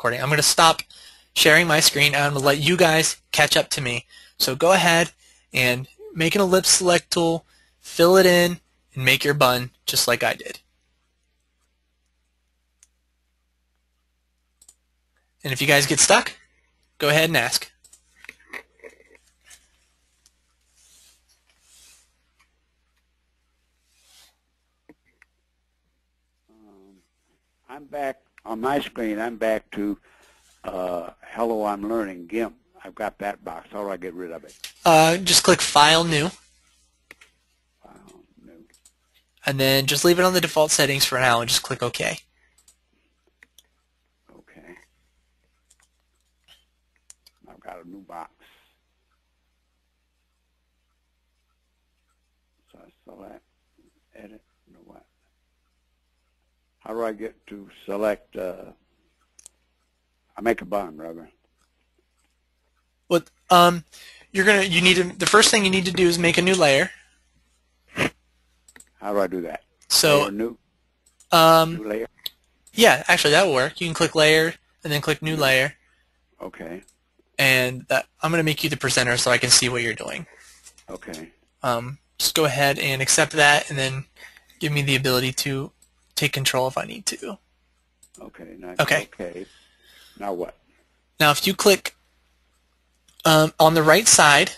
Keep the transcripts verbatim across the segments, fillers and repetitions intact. recording. I'm going to stop sharing my screen and I'm going to let you guys catch up to me. So go ahead and make an ellipse select tool, fill it in, and make your bun just like I did. And if you guys get stuck, go ahead and ask. Um, I'm back on my screen. I'm back to uh, Hello, I'm Learning GIMP. I've got that box. How do I get rid of it? Uh, just click File, New. File, New. And then just leave it on the default settings for now and just click OK. Got a new box. So I select, edit, you know what? How do I get to select? Uh, I make a bun, rather. Well, um, you're gonna. You need to. The first thing you need to do is make a new layer. How do I do that? So layer, new. Um, new layer. Yeah, actually, that will work. You can click Layer and then click New Layer. Okay. And that, I'm going to make you the presenter so I can see what you're doing. Okay. Um, just go ahead and accept that, and then give me the ability to take control if I need to. Okay. Now okay. okay. Now what? Now, if you click um, on the right side,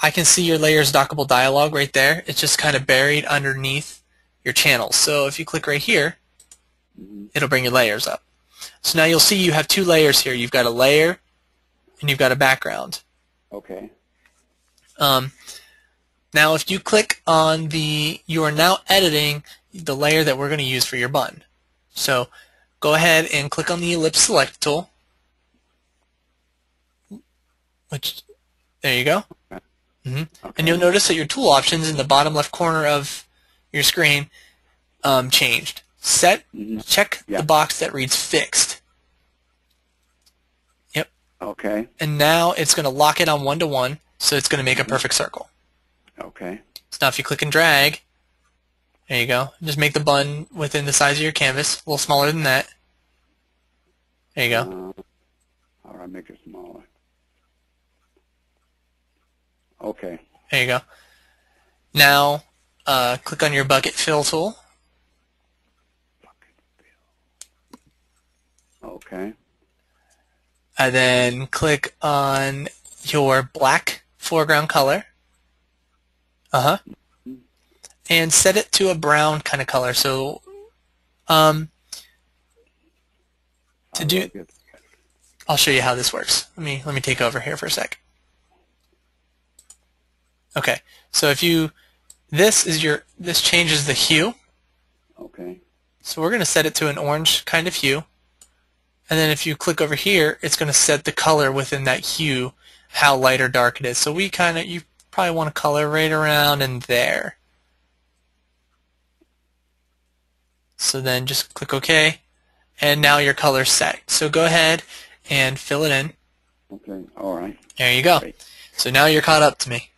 I can see your layers dockable dialog right there. It's just kind of buried underneath your channels. So if you click right here, mm-hmm. it'll bring your layers up. So now you'll see you have two layers here. You've got a layer. And you've got a background. Okay. Um, now, if you click on the, you are now editing the layer that we're going to use for your button. So, go ahead and click on the ellipse select tool. Which, there you go. Mm-hmm. Okay. And you'll notice that your tool options in the bottom left corner of your screen um, changed. Set, check yeah. the box that reads fixed. Okay. And now it's going to lock it on one to one, so it's going to make a perfect circle. Okay. So now if you click and drag, there you go. Just make the bun within the size of your canvas, a little smaller than that. There you go. Uh, how do I make it smaller? Okay. There you go. Now uh, click on your bucket fill tool. Bucket fill. Okay. And then click on your black foreground color. Uh-huh. And set it to a brown kind of color. So um, to do I'll show you how this works. Let me let me take over here for a sec. Okay. So if you this is your this changes the hue. Okay. So we're going to set it to an orange kind of hue. And then if you click over here, it's going to set the color within that hue, how light or dark it is. So we kind of, you probably want to color right around in there. So then just click OK, and now your color's set. So go ahead and fill it in. Okay, all right. There you go. Right. So now you're caught up to me.